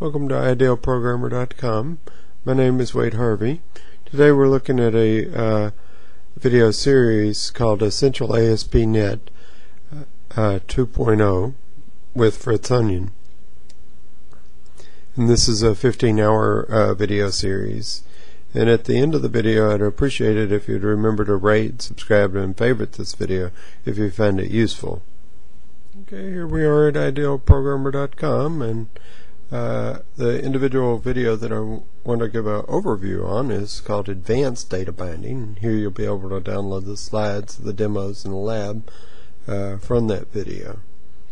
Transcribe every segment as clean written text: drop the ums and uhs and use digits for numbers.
Welcome to idealprogrammer.com. My name is Wade Harvey. Today we're looking at a video series called Essential ASP Net 2.0 with Fritz Onion. And this is a 15-hour video series. And at the end of the video, I'd appreciate it if you'd remember to rate, subscribe, and favorite this video if you find it useful. Okay, here we are at idealprogrammer.com, and the individual video that I want to give an overview on is called Advanced Data Binding. Here you'll be able to download the slides, the demos, and the lab from that video.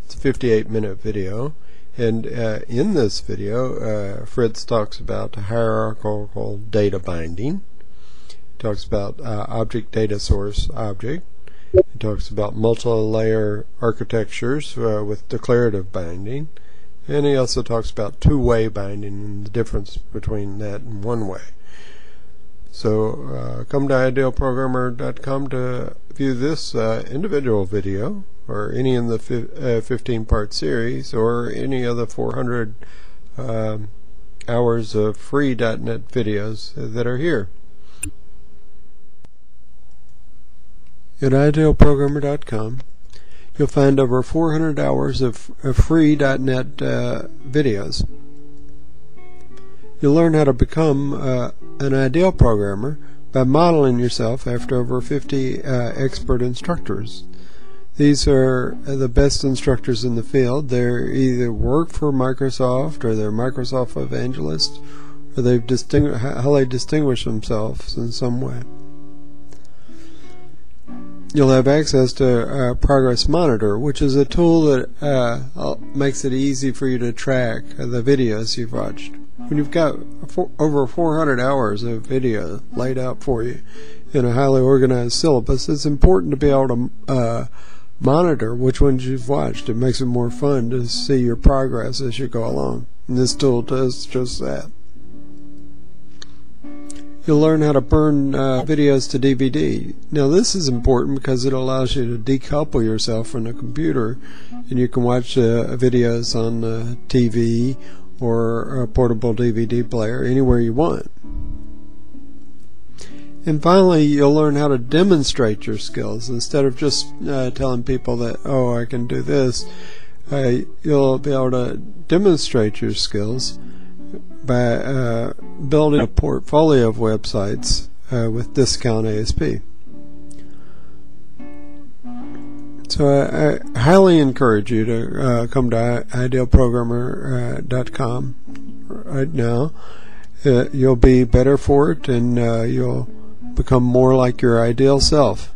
It's a 58-minute video, and in this video Fritz talks about hierarchical data binding. He talks about object data source object. He talks about multi-layer architectures with declarative binding. And he also talks about two-way binding and the difference between that and one-way. So come to idealprogrammer.com to view this individual video, or any in the 15-part series, or any of the 400 hours of free .NET videos that are here. At idealprogrammer.com, you'll find over 400 hours of free .NET videos. You'll learn how to become an ideal programmer by modeling yourself after over 50 expert instructors. These are the best instructors in the field. They either work for Microsoft, or they're Microsoft evangelists, or they've distinguish themselves in some way. You'll have access to Progress Monitor, which is a tool that makes it easy for you to track the videos you've watched. When you've got over 400 hours of video laid out for you in a highly organized syllabus, it's important to be able to monitor which ones you've watched. It makes it more fun to see your progress as you go along, and this tool does just that. You'll learn how to burn videos to DVD. Now this is important because it allows you to decouple yourself from the computer, and you can watch videos on TV or a portable DVD player anywhere you want. And finally, you'll learn how to demonstrate your skills. Instead of just telling people that, oh, I can do this, you'll be able to demonstrate your skills by building a portfolio of websites with Discount ASP. So I highly encourage you to come to idealprogrammer.com right now. You'll be better for it, and you'll become more like your ideal self.